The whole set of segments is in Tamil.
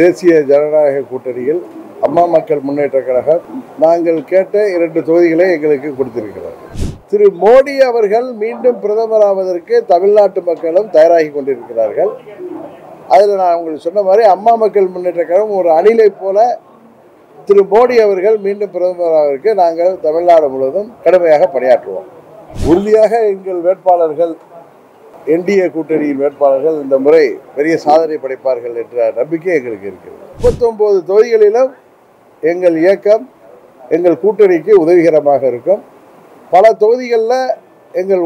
தேசிய ஜனநாயக கூட்டணியில் அம்மா மக்கள் முன்னேற்ற கழகம் நாங்கள் கேட்ட 2 தொகுதிகளை எங்களுக்கு கொடுத்திருக்கிறார். திரு மோடி அவர்கள் மீண்டும் பிரதமராவதற்கு தமிழ்நாட்டு மக்களும் தயாராகி கொண்டிருக்கிறார்கள். அதில் நான் உங்களுக்கு சொன்ன மாதிரி அம்மா மக்கள் முன்னேற்ற கழகம் ஒரு அணிலை போல திரு மோடி அவர்கள் மீண்டும் பிரதமராவதற்கு நாங்கள் தமிழ்நாடு முழுவதும் கடுமையாக பணியாற்றுவோம். உறுதியாக எங்கள் வேட்பாளர்கள் என்டிஏ கூட்டணியின் வேட்பாளர்கள் இந்த முறை பெரிய சாதனை படைப்பார்கள் என்ற நம்பிக்கை எங்களுக்கு இருக்கிறது. 39 தொகுதிகளிலும் எங்கள் இயக்கம் எங்கள் கூட்டணிக்கு உதவிகரமாக இருக்கும். பல தொகுதிகளில் எங்கள்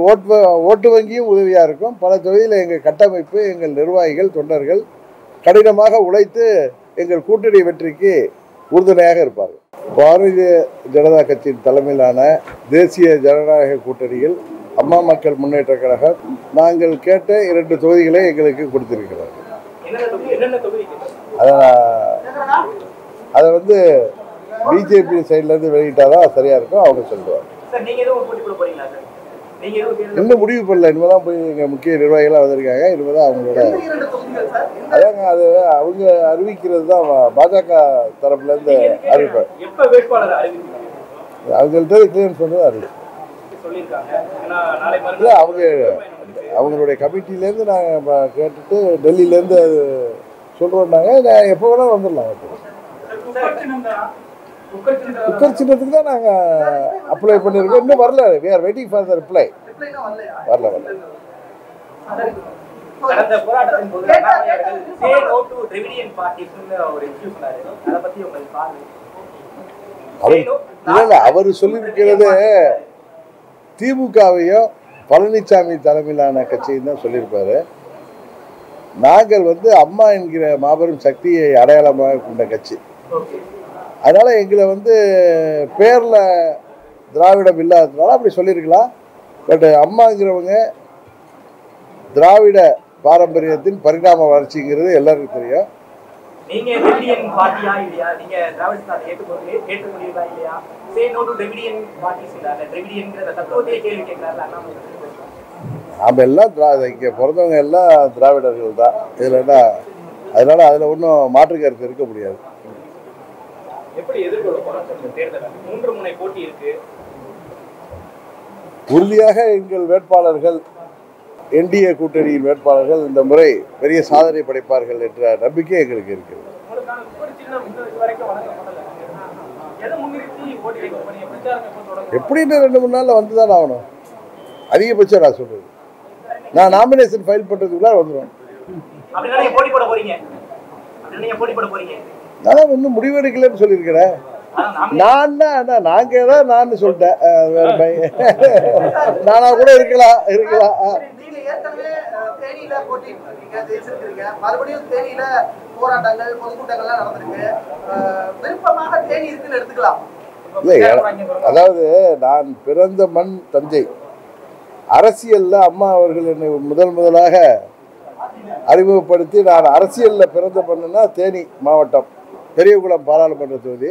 ஓட்டு வங்கியும் உதவியாக இருக்கும். பல தொகுதியில் எங்கள் கட்டமைப்பு எங்கள் நிர்வாகிகள் தொண்டர்கள் கடினமாக உழைத்து எங்கள் கூட்டணி வெற்றிக்கு உறுதுணையாக இருப்பார்கள். பாரதிய ஜனதா கட்சியின் தலைமையிலான தேசிய ஜனநாயக கூட்டணியில் அம்மா மக்கள் முன்னேற்ற கழகம் நாங்கள் கேட்ட 2 தொகுதிகளை எங்களுக்கு கொடுத்திருக்கிறார். அதை பிஜேபி சைட்லேருந்து வெளியிட்டாதான் சரியா இருக்கும். அவங்க சொல்லுவாங்க இன்னும் முடிவு பண்ணல. இனிமே தான் போய் எங்கள் முக்கிய நிர்வாகிகளாக வந்திருக்காங்க. இனிமே தான் அவங்களோட அதாங்க அது அவங்க அறிவிக்கிறது தான். பாஜக தரப்புலேருந்து அறிவிப்பாங்க. அவங்கள்ட்ட கிளியன்ஸ் பண்ணி தான் அறிவிப்போம். இல்லை அவங்களுடைய கமிட்டிலேருந்து நாங்கள் கேட்டுட்டு டெல்லியிலேருந்து அது சொல்கிறோம்னாங்க. நான் எப்போ வேணால் வந்துடலாம். குக்கர் சின்னத்துக்கு தான் நாங்கள் அப்ளை பண்ணியிருக்கோம். இன்னும் வரல. We are waiting for the reply. வரல வரல. இல்லை அவர் சொல்லியிருக்கிறது திமுகவையும் பழனிசாமி தலைமையிலான கட்சியும் தான் சொல்லியிருப்பாரு. நாங்கள் அம்மா என்கிற மாபெரும் சக்தியை அடையாளமாக கொண்ட கட்சி. அதனால எங்களை பேரில் திராவிடம் இல்லாததுனால அப்படி சொல்லியிருக்கலாம். பட் அம்மாங்கிறவங்க திராவிட பாரம்பரியத்தின் பரிணாம வளர்ச்சிங்கிறது எல்லாருக்கும் தெரியும். நாம எல்லாம் இங்கே பிறந்தவங்க எல்லாம் திராவிடர்கள் தான். இதில் என்ன அதனால அதில் ஒன்றும் மாற்று கருத்து இருக்க முடியாது. உறுதியாக எங்கள் வேட்பாளர்கள் என்டிஏ கூட்டணியின் வேட்பாளர்கள் இந்த முறை பெரிய சாதனை படைப்பார்கள் என்ற நம்பிக்கை எங்களுக்கு இருக்கிறது. எப்படின்னு 2 3 நாளில் வந்துதான் ஆகணும். அதிகபட்சம் நான் சொல்றது நான் நாமினேஷன் ஃபைல் பண்றதுக்குள்ள வந்துடும். நான் இன்னும் முடிவெடுக்கலன்னு சொல்லியிருக்கிறேன். நான் சொல்லிட்டேன். நானா கூட இருக்கலாம். அதாவது நான் பிறந்த மண் தஞ்சை. அரசியல்ல அம்மா அவர்கள் என்னை முதலாக அறிமுகப்படுத்தி நான் அரசியல்ல பிறந்த மண்ணுன்னா தேனி மாவட்டம் பெரியகுளம் பாராளுமன்ற தொகுதி.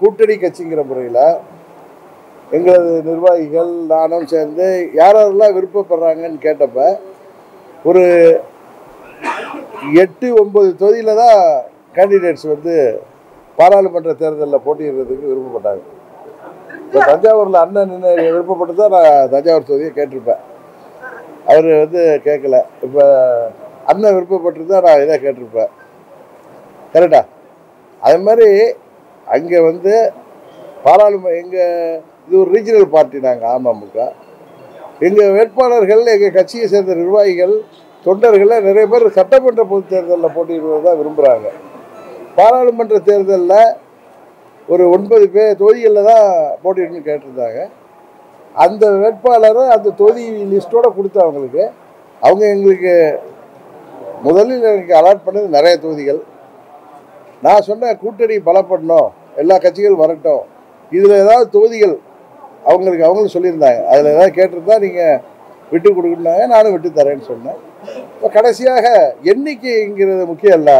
கூட்டணி கட்சிங்கிற முறையில் எங்களது நிர்வாகிகள் நானும் சேர்ந்து யாரெல்லாம் விருப்பப்படுறாங்கன்னு கேட்டப்ப ஒரு 8 9 தொகுதியில் தான் கேண்டிடேட்ஸ் பாராளுமன்ற தேர்தலில் போட்டியிடுறதுக்கு விருப்பப்பட்டாங்க. இப்போ தஞ்சாவூரில் அண்ணன் விருப்பப்பட்டு தான் நான் தஞ்சாவூர் தொகுதியை கேட்டிருப்பேன். அவர் கேட்கல. இப்போ அண்ணன் விருப்பப்பட்டு தான் நான் இதாக கேட்டிருப்பேன். கரெக்டா? அது மாதிரி அங்கே இது ஒரு ரீஜனல் பார்ட்டி. நாங்கள் அமமுக எங்கள் வேட்பாளர்கள் எங்கள் கட்சியை சேர்ந்த நிர்வாகிகள் தொண்டர்களை நிறைய பேர் சட்டமன்ற பொது தேர்தலில் போட்டியிடுவது தான் விரும்புகிறாங்க. பாராளுமன்ற தேர்தலில் ஒரு 9 தொகுதிகளில் தான் போட்டியிடணும்னு கேட்டிருந்தாங்க. அந்த வேட்பாளரை அந்த தொகுதி லிஸ்ட்டோடு கொடுத்து அவங்களுக்கு எங்களுக்கு முதலில் எனக்கு அலாட் பண்ணது நிறைய தொகுதிகள். நான் சொன்ன கூட்டணி பலப்படணும், எல்லா கட்சிகளும் வரட்டும். இதில் ஏதாவது தொகுதிகள் அவங்களுக்கு அவங்களும் சொல்லியிருந்தாங்க, அதில் ஏதாவது கேட்டிருந்தா நீங்கள் விட்டு கொடுக்கணுன்னாங்க, நானும் விட்டு தரேன்னு சொன்னேன். இப்போ கடைசியாக எண்ணிக்கைங்கிறது முக்கியம் இல்லை,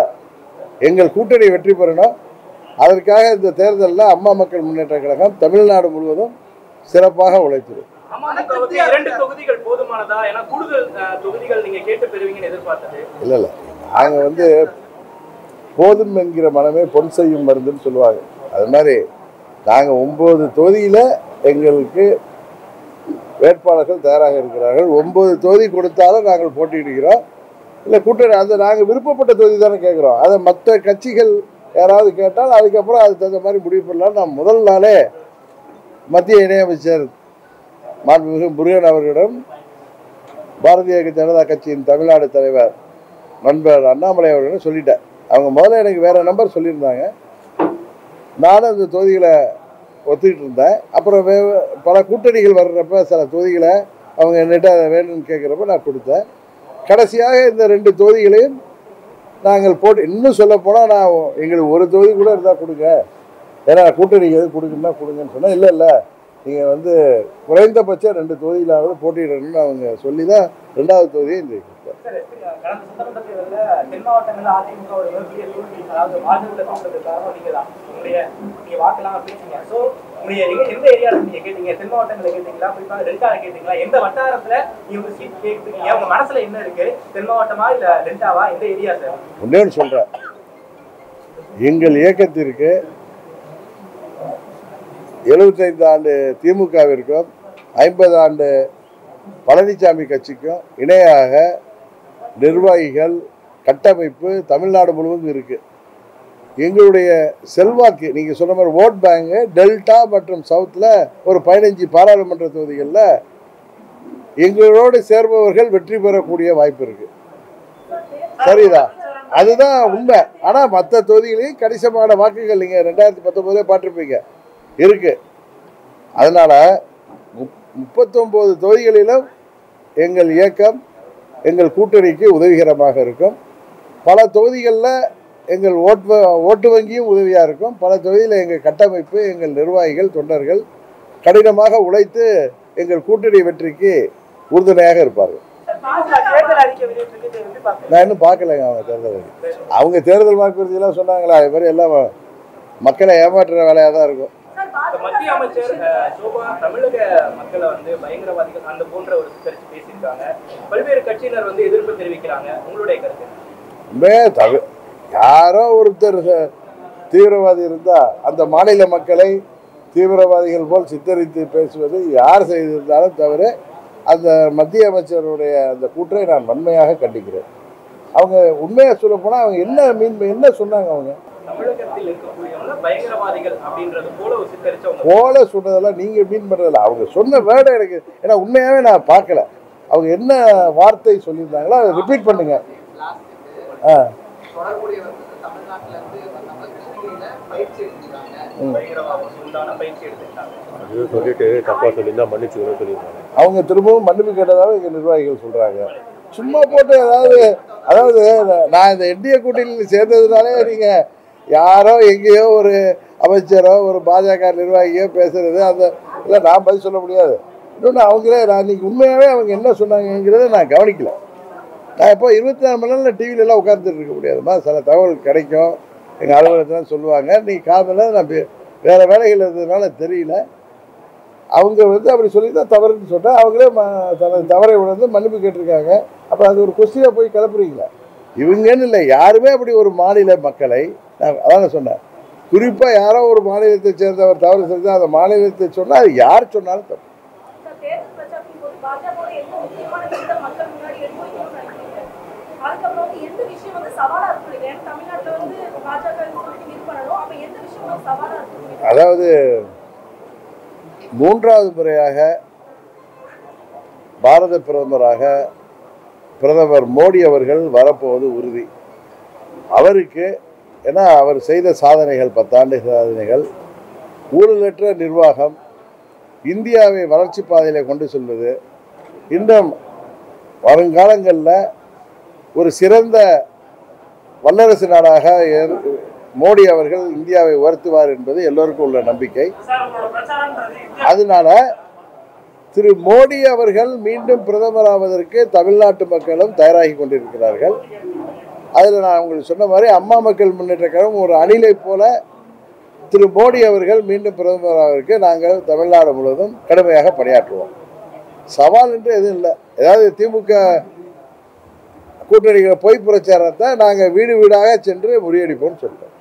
எங்கள் கூட்டணி வெற்றி பெறணும். அதற்காக இந்த தேர்தலில் அம்மா மக்கள் முன்னேற்ற கழகம் தமிழ்நாடு முழுவதும் சிறப்பாக உழைத்திடும். இல்லை இல்லை, நாங்கள் வந்து போதும் என்கிற மனமே பொன் செய்யும் மருந்துன்னு சொல்லுவாங்க. அது மாதிரி நாங்கள் 9 தொகுதியில் எங்களுக்கு வேட்பாளர்கள் தயாராக இருக்கிறார்கள். 9 தொகுதி கொடுத்தாலும் நாங்கள் போட்டியிடுகிறோம். இல்லை கூட்டணி அந்த நாங்கள் விருப்பப்பட்ட தொகுதி தானே கேட்குறோம். அதை மற்ற கட்சிகள் யாராவது கேட்டால் அதுக்கப்புறம் அது தகுந்த மாதிரி முடிவு பண்ணலாம். நான் முதல் நாளே மத்திய இணையமைச்சர் மாண்புமிகு முருகன் அவர்களிடம், பாரதிய ஜனதா கட்சியின் தமிழ்நாடு தலைவர் நண்பர் அண்ணாமலை அவர்களிடம் சொல்லிட்டேன். அவங்க முதல்ல எனக்கு வேறு நம்பர் சொல்லியிருந்தாங்க, நானும் அந்த தொகுதிகளை ஒத்துக்கிட்டு இருந்தேன். அப்புறம் பல கூட்டணிகள் வர்றப்ப சில தொகுதிகளை அவங்க என்னிட்ட வேணும்னு கேட்குறப்ப நான் கொடுத்தேன். கடைசியாக இந்த 2 தொகுதிகளையும் நாங்கள் போட்டு, இன்னும் சொல்ல போனால் நான் எங்களுக்கு ஒரு தொகுதி கூட இருந்தால் கொடுங்க, ஏன்னா கூட்டணிக்கு எது கொடுக்குன்னா கொடுங்கன்னு சொன்னால், இல்லை இல்லை நீங்கள் வந்து குறைந்தபட்சம் 2 தொகுதியிலாவது போட்டியிடணும்னு அவங்க சொல்லி தான் 2வது தொகுதியை இந்த ஒன்னு சொல்றேன். எங்கள் இயக்கத்திற்கு 75 ஆண்டு திமுகவிற்கும் 50 ஆண்டு பழனிசாமி கட்சிக்கும் இணையாக நிர்வாகிகள் கட்டமைப்பு தமிழ்நாடு முழுவதும் இருக்குது. எங்களுடைய செல்வாக்கு நீங்கள் சொன்ன மாதிரி ஓட் பேங்கு டெல்டா மற்றும் சவுத்தில் ஒரு 15 பாராளுமன்ற தொகுதிகளில் எங்களோடு சேர்பவர்கள் வெற்றி பெறக்கூடிய வாய்ப்பு இருக்குது. சரிதா, அதுதான் உண்மை. ஆனால் மற்ற தொகுதிகளையும் கணிசமான வாக்குகள் நீங்கள் 2019 பார்த்துருப்பீங்க இருக்குது. அதனால் 39 தொகுதிகளிலும் எங்கள் இயக்கம் எங்கள் கூட்டணிக்கு உதவிகரமாக இருக்கும். பல தொகுதிகளில் எங்கள் ஓட்டு வங்கியும் உதவியாக இருக்கும். பல தொகுதியில் எங்கள் கட்டமைப்பு எங்கள் நிர்வாகிகள் தொண்டர்கள் கடினமாக உழைத்து எங்கள் கூட்டணி வெற்றிக்கு உறுதுணையாக இருப்பார்கள். நான் இன்னும் பார்க்கலைங்க அவங்க தேர்தல் அறிக்கை. அவங்க தேர்தல் வாக்குறுதியெல்லாம் சொன்னாங்களா, அது மாதிரி எல்லாம் மக்களை ஏமாற்றுற வேலையாக தான் இருக்கும். மத்திய அமைச்சர் சோபா தமிழக மக்களை வந்து பயங்கரவாதிகள் அந்த போன்ற ஒரு சித்தரித்து பேசியிருக்காங்க. பல்வேறு கட்சியினர் வந்து எதிர்ப்பு தெரிவிக்கிறாங்க. உங்களுடைய கருத்து? யாரோ ஒருத்தர் தீவிரவாதி இருந்தால் அந்த மாநில மக்களை தீவிரவாதிகள் போல் சித்தரித்து பேசுவது யார் செய்திருந்தாலும் தவிர, அந்த மத்திய அமைச்சருடைய அந்த கூற்றை நான் வன்மையாக கண்டிக்கிறேன். அவங்க உண்மையாக சொல்ல போனால் அவங்க என்ன சொன்னாங்க, அவங்க தமிழகத்தில் இருக்கக்கூடியவங்க பயங்கரவாதிகள் அப்படின்றது போல சித்தரிச்சவங்க போல சொன்னதெல்லாம் நீங்கள் மீன் பண்ணுறதில்ல. அவங்க சொன்ன வேர்டு எனக்கு, ஏன்னா உண்மையாகவே நான் பார்க்கல அவங்க என்ன வார்த்தை சொல்லியிருந்தாங்களோ அதை ரிப்பீட் பண்ணுங்க. ஆ, அவங்க திரும்பவும் மன்னிப்பு கேட்டதாக எங்கள் நிர்வாகிகள் சொல்கிறாங்க. சும்மா போட்டு அதாவது நான் இந்த என்டிஏ கூட்டணியில் சேர்ந்ததுனாலே நீங்கள் யாரோ எங்கேயோ ஒரு அமைச்சரோ ஒரு பாஜக நிர்வாகியோ பேசுகிறது அந்த இல்லை, நான் பதில் சொல்ல முடியாது. இன்னொன்று அவங்களே நான் இன்றைக்கி உண்மையாகவே அவங்க என்ன சொன்னாங்கிறத நான் கவனிக்கல. நான் இப்போ 24 மணி நேரம் டிவிலெலாம் உட்கார்ந்துட்டு இருக்க முடியாதுமா, சில தகவல் கிடைக்கும், எங்கள் அலுவலகத்தில் சொல்லுவாங்க. இன்றைக்கி காலையில் நான் வேறு வேலைகள் இருந்ததுனால தெரியல. அவங்க வந்து அப்படி சொல்லி தான் தவறுன்னு சொன்னால் அவங்களே தனது தவறை உணர்ந்து மன்னிப்பு கேட்டிருக்காங்க. அப்போ அது ஒரு கொஸ்டினாக போய் கிளப்புறீங்களா? இவங்கன்னு இல்லை, யாருமே அப்படி ஒரு மாநில மக்களை அதான் சொன்னேன். குறிப்பாக யாரோ ஒரு மாநிலத்தை சேர்ந்தவர் தவறு செஞ்சால் அந்த மாநிலத்தை சொன்னால் அது யார் சொன்னாலும் தப்பு. அதாவது 3வது முறையாக பாரத பிரதமராக பிரதமர் மோடி அவர்கள் வரப்போவது உறுதி. அவருக்கு ஏன்னா அவர் செய்த சாதனைகள், 10 ஆண்டு சாதனைகள், ஊழலற்ற நிர்வாகம், இந்தியாவை வளர்ச்சி பாதையில் கொண்டு செல்வது, இன்னும் வருங்காலங்களில் ஒரு சிறந்த வல்லரசு நாடாக மோடி அவர்கள் இந்தியாவை உயர்த்துவார் என்பது எல்லோருக்கும் உள்ள நம்பிக்கை. அதனால திரு மோடி அவர்கள் மீண்டும் பிரதமராவதற்கு தமிழ்நாட்டு மக்களும் தயாராகி கொண்டிருக்கிறார்கள். அதில் நான் உங்களுக்கு சொன்ன மாதிரி அம்மா மக்கள் முன்னேற்ற கழகம் ஒரு அணிலை போல திரு மோடி அவர்கள் மீண்டும் பிரதமராவதற்கு நாங்கள் தமிழ்நாடு முழுவதும் கடுமையாக பணியாற்றுவோம். சவால் என்று எதுவும் இல்லை. ஏதாவது திமுக கூட்டணிகளை பொய் பிரச்சாரத்தை நாங்கள் வீடு வீடாக சென்று முறியடிப்போம்னு சொல்கிறோம்.